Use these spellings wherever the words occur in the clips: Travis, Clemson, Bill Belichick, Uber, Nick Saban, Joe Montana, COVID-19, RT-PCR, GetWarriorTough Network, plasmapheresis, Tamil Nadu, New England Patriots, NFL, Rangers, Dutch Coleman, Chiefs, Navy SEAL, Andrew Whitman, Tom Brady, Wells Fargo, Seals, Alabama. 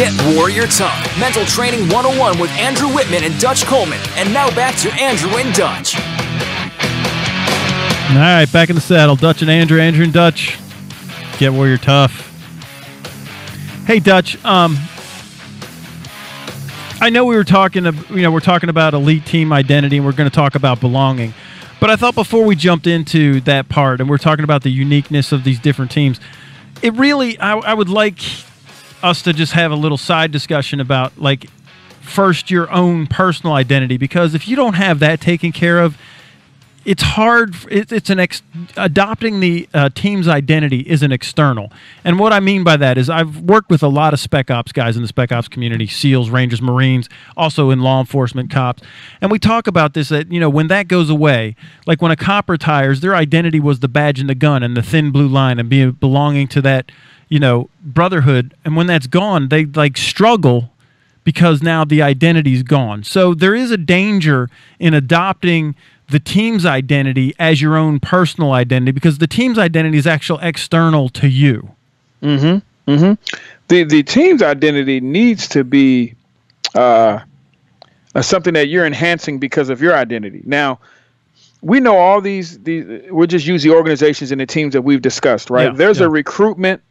Get Warrior Tough. Mental Training 101 with Andrew Whitman and Dutch Coleman. And now back to Andrew and Dutch. All right, back in the saddle. Dutch and Andrew, Andrew and Dutch. Get Warrior Tough. Hey, Dutch, I know we were talking, we're talking about elite team identity, and we're going to talk about belonging. But I thought before we jumped into that part, and we're talking about the uniqueness of these different teams, it really, I would like us to just have a little side discussion about, like, first your own personal identity, because if you don't have that taken care of, it's hard. Adopting the team's identity is an external. And what I mean by that is I've worked with a lot of Spec Ops guys in the Spec Ops community, SEALs, Rangers, Marines, also in law enforcement, cops. And we talk about this, that, you know, when that goes away, like when a cop retires, their identity was the badge and the gun and the thin blue line and belonging to that, you know, brotherhood. And when that's gone, they, like, struggle because now the identity's gone. So there is a danger in adopting the team's identity as your own personal identity, because the team's identity is actually external to you. Mm-hmm. Mm-hmm. The team's identity needs to be something that you're enhancing because of your identity. Now, we know all these we'll just use the organizations and the teams that we've discussed, right? Yeah, there's a recruitment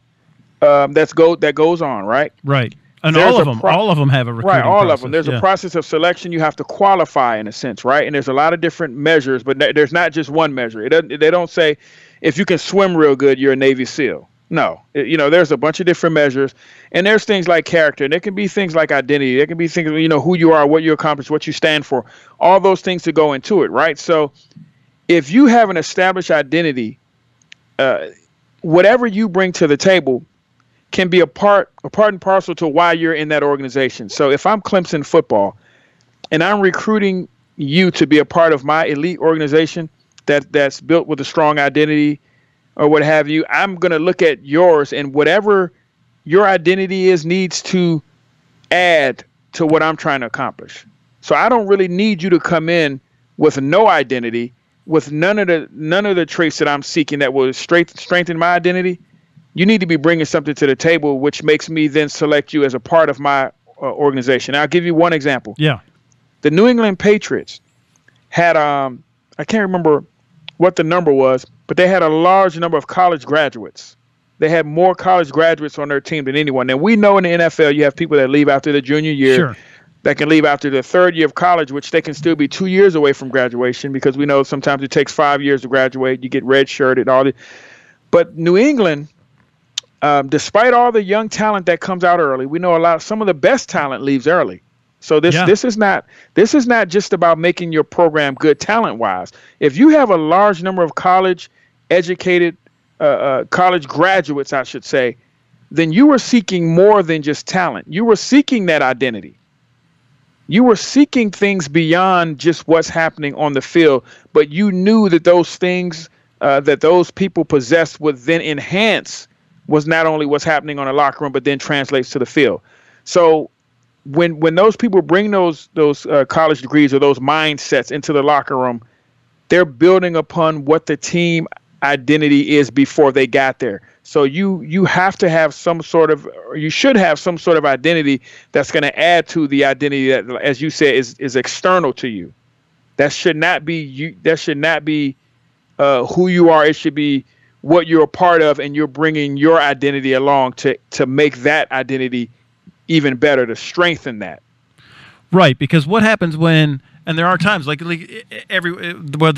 that goes on, right? Right. And there's all of them have a recruiting process. Right, all of them. There's a process of selection. You have to qualify in a sense, right? And there's a lot of different measures, but there's not just one measure. They don't say, if you can swim real good, you're a Navy SEAL. No. There's a bunch of different measures. And there's things like character. And there can be things like identity. There can be things, who you are, what you accomplish, what you stand for. All those things to go into it, right? So if you have an established identity, whatever you bring to the table can be a part and parcel to why you're in that organization. So if I'm Clemson football and I'm recruiting you to be a part of my elite organization that's built with a strong identity or what have you, I'm going to look at yours, and whatever your identity is needs to add to what I'm trying to accomplish. So I don't really need you to come in with no identity, with none of the traits that I'm seeking that will strengthen my identity. You need to be bringing something to the table, which makes me then select you as a part of my organization. I'll give you one example. Yeah. The New England Patriots had, I can't remember what the number was, but they had a large number of college graduates. They had more college graduates on their team than anyone. And we know in the NFL, you have people that leave after their junior year, sure, that can leave after their third year of college, which they can still be 2 years away from graduation, because we know sometimes it takes 5 years to graduate. You get redshirted, all that. But New England, despite all the young talent that comes out early, we know some of the best talent leaves early. So this is not just about making your program good talent wise. If you have a large number of college graduates, I should say, then you were seeking more than just talent. You were seeking that identity. You were seeking things beyond just what's happening on the field, but you knew that those things that those people possessed would then enhance was not only what's happening on the locker room, but then translates to the field. So when those people bring those college degrees or those mindsets into the locker room, they're building upon what the team identity is before they got there. So you have to have some sort of identity that's going to add to the identity that, as you said, is external to you. That should not be you. That should not be who you are. It should be what you're a part of, and you're bringing your identity along to make that identity even better, to strengthen that. Right, because what happens when, and there are times, whether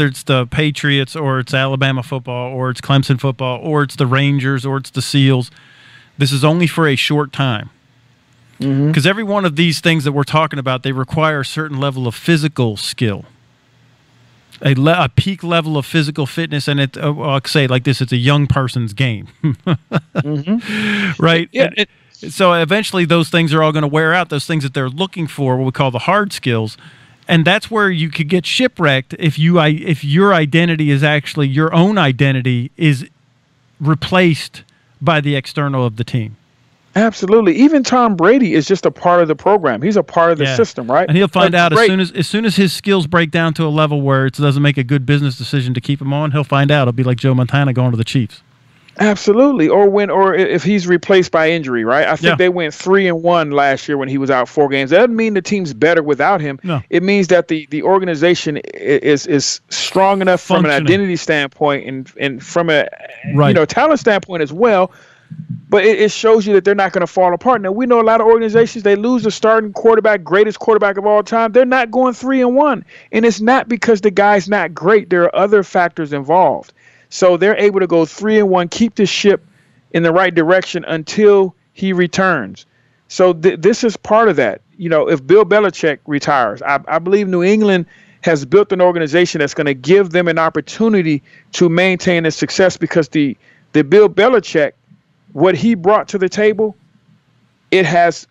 it's the Patriots or it's Alabama football or it's Clemson football or it's the Rangers or it's the SEALs, this is only for a short time. Because every one of these things that we're talking about, they require a certain level of physical skill. A peak level of physical fitness, and I'll say it like this: it's a young person's game, right? Yeah. So eventually, those things are all going to wear out. Those things that they're looking for, what we call the hard skills, and that's where you could get shipwrecked if your identity is actually your own identity is replaced by the external of the team. Absolutely. Even Tom Brady is just a part of the program. He's a part of the system, right? And he'll find out as soon as his skills break down to a level where it doesn't make a good business decision to keep him on, he'll find out. It'll be like Joe Montana going to the Chiefs. Absolutely. Or if he's replaced by injury, right? I think they went 3-1 last year when he was out 4 games. That doesn't mean the team's better without him. No. It means that the organization is strong enough from an identity standpoint and from a talent standpoint as well. But it shows you that they're not going to fall apart. Now, we know a lot of organizations, they lose the starting quarterback, greatest quarterback of all time. They're not going 3-1. And it's not because the guy's not great. There are other factors involved. So they're able to go 3-1, keep the ship in the right direction until he returns. So this is part of that. You know, if Bill Belichick retires, I believe New England has built an organization that's going to give them an opportunity to maintain their success because the Bill Belichick, what he brought to the table, it has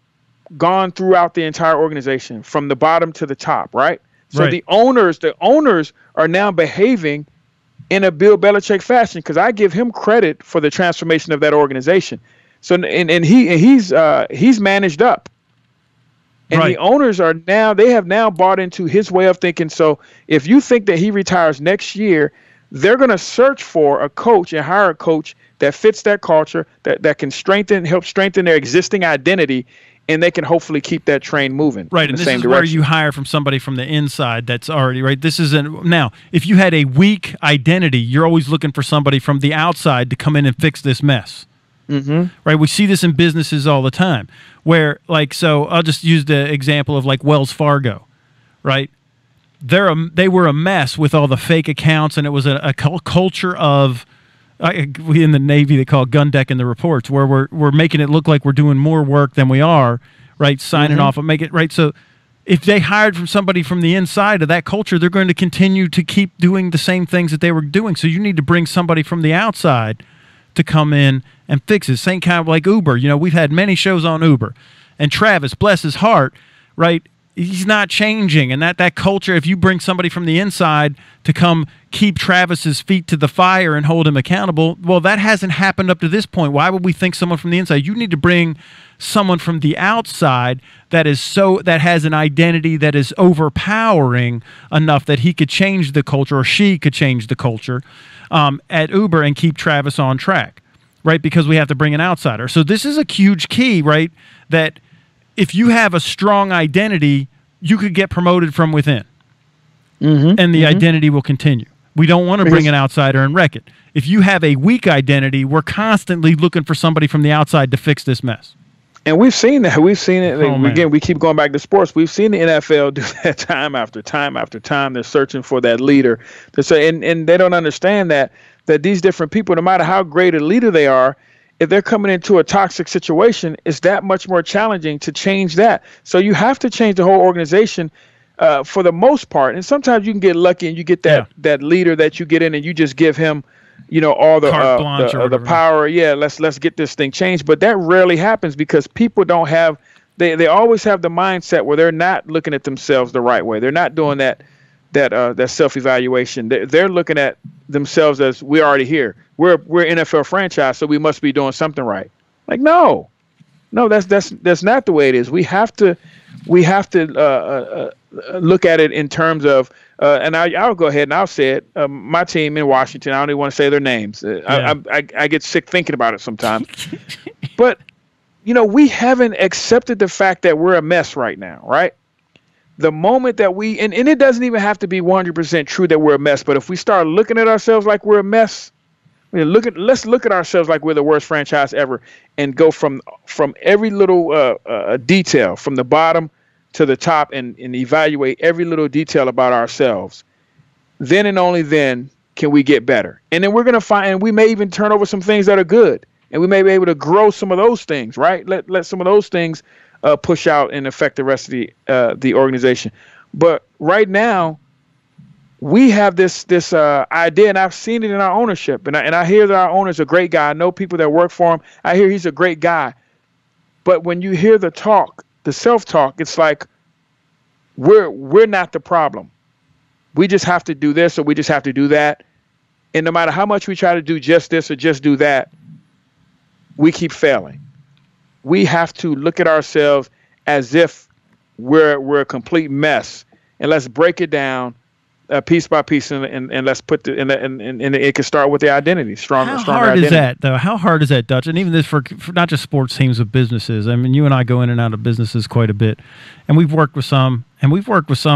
gone throughout the entire organization from the bottom to the top, right? So the owners are now behaving in a Bill Belichick fashion, because I give him credit for the transformation of that organization. So he's managed up, and the owners are now, they have now bought into his way of thinking. So if you think that he retires next year, they're going to search for a coach and hire a coach that fits that culture, that can help strengthen their existing identity. And they can hopefully keep that train moving. Right, and this is where you hire from somebody from the inside that's already right. This isn't now. If you had a weak identity, you're always looking for somebody from the outside to come in and fix this mess. Mm-hmm. Right, we see this in businesses all the time. Where so I'll just use the example of Wells Fargo, right? They were a mess with all the fake accounts, and it was a culture of. We in the Navy, they call gun deck in the reports, where we're making it look like we're doing more work than we are, right? Signing off and make it right. So if they hired from somebody from the inside of that culture, they're going to continue to keep doing the same things that they were doing. So you need to bring somebody from the outside to come in and fix it. Same kind of like Uber. You know, we've had many shows on Uber, and Travis, bless his heart, right? He's not changing, and that culture, if you bring somebody from the inside to come keep Travis's feet to the fire and hold him accountable, well, that hasn't happened up to this point. Why would we think someone from the inside? You need to bring someone from the outside that has an identity that is overpowering enough that he could change the culture, or she could change the culture at Uber and keep Travis on track, right? Because we have to bring an outsider. So this is a huge key, right, that if you have a strong identity, you could get promoted from within, and the identity will continue. We don't want to bring an outsider and wreck it. If you have a weak identity, we're constantly looking for somebody from the outside to fix this mess. And we've seen that. We've seen it. Again, we keep going back to sports. We've seen the NFL do that time after time after time. They're searching for that leader. And they don't understand that these different people, no matter how great a leader they are, if they're coming into a toxic situation, it's that much more challenging to change that. So you have to change the whole organization for the most part. And sometimes you can get lucky and you get that leader that you get in, and you just give him, all the power. Yeah, let's get this thing changed. But that rarely happens because people don't have they always have the mindset where they're not looking at themselves the right way. They're not doing that self-evaluation. They're looking at themselves as, we're already here. We're an NFL franchise, so we must be doing something right. No, that's not the way it is. We have to look at it in terms of. And I'll go ahead and I'll say it. My team in Washington, I don't even want to say their names. I get sick thinking about it sometimes. But we haven't accepted the fact that we're a mess right now, right? The moment that we, and it doesn't even have to be 100% true that we're a mess, but if we start looking at ourselves like we're a mess, let's look at ourselves like we're the worst franchise ever, and go from every little detail, from the bottom to the top, and evaluate every little detail about ourselves. Then and only then can we get better. And then we're going to find, and we may even turn over some things that are good, and we may be able to grow some of those things, right? Let some of those things push out and affect the rest of the organization. But right now, we have this idea, and I've seen it in our ownership. And I hear that our owner's a great guy. I know people that work for him. I hear he's a great guy. But when you hear the talk, the self-talk, it's like we're not the problem. We just have to do this, or we just have to do that. And no matter how much we try to do just this or just do that, we keep failing. We have to look at ourselves as if we're a complete mess, and let's break it down piece by piece, and let's put the and it can start with the identity, stronger identity. How hard is that though? How hard is that, Dutch? And even this for not just sports teams, but businesses. I mean, you and I go in and out of businesses quite a bit, and we've worked with some,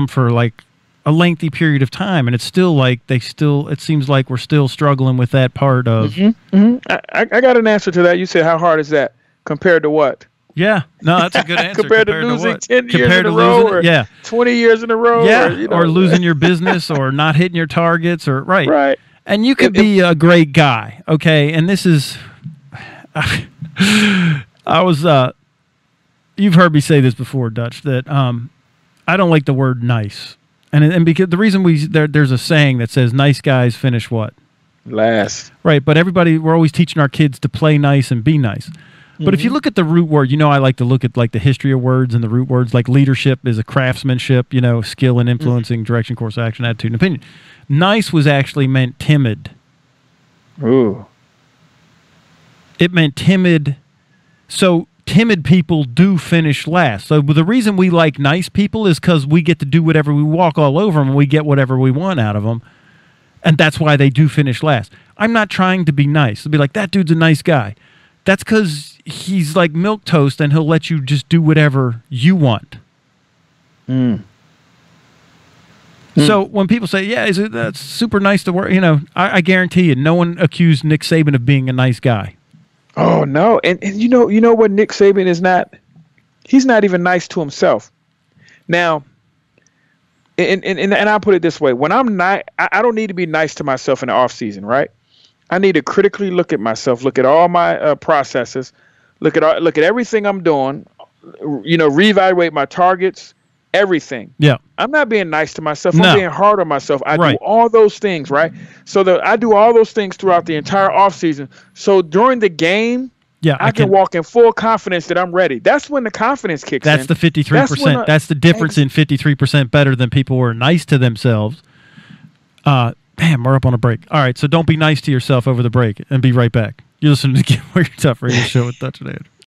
for like a lengthy period of time, and it's still like it seems like we're still struggling with that part of. Mm-hmm, mm-hmm. I got an answer to that. You said, how hard is that compared to what? Yeah, no, that's a good answer. compared to losing 10 years in a row, or 20 years in a row. Yeah, or losing your business or not hitting your targets. Or right. And you could be a great guy, okay? And this is – I was you've heard me say this before, Dutch, that I don't like the word nice. And because the reason there's a saying that says nice guys finish what? Last. Right, but we're always teaching our kids to play nice and be nice. But if you look at the root word, I like to look at like the history of words and the root words, like leadership is a craftsmanship, skill in influencing, direction, course, action, attitude, and opinion. Nice was actually meant timid. Ooh. It meant timid. So timid people do finish last. So the reason we like nice people is because we get to do whatever we walk all over them and we get whatever we want out of them. And that's why they do finish last. I'm not trying to be nice. I'll be like, that dude's a nice guy. That's because he's like milquetoast and he'll let you just do whatever you want. So when people say, yeah, that's super nice to work, I guarantee you no one accused Nick Saban of being a nice guy. Oh, no. And you know what Nick Saban is not? He's not even nice to himself. Now, and I'll put it this way. When I'm not, I don't need to be nice to myself in the offseason, right? I need to critically look at myself, look at all my processes, look at everything I'm doing, reevaluate my targets, everything. Yeah. I'm not being nice to myself. No. I'm being hard on myself. I do all those things, right? So I do all those things throughout the entire offseason. So during the game, I can walk in full confidence that I'm ready. That's when the confidence kicks in. That's the 53%. That's the difference in 53% better than people who are nice to themselves. Damn, we're up on a break. All right, so don't be nice to yourself over the break, and be right back. You listen to the GetWarriorTough Radio Show with Dutch and Andrew.